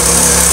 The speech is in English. Okay.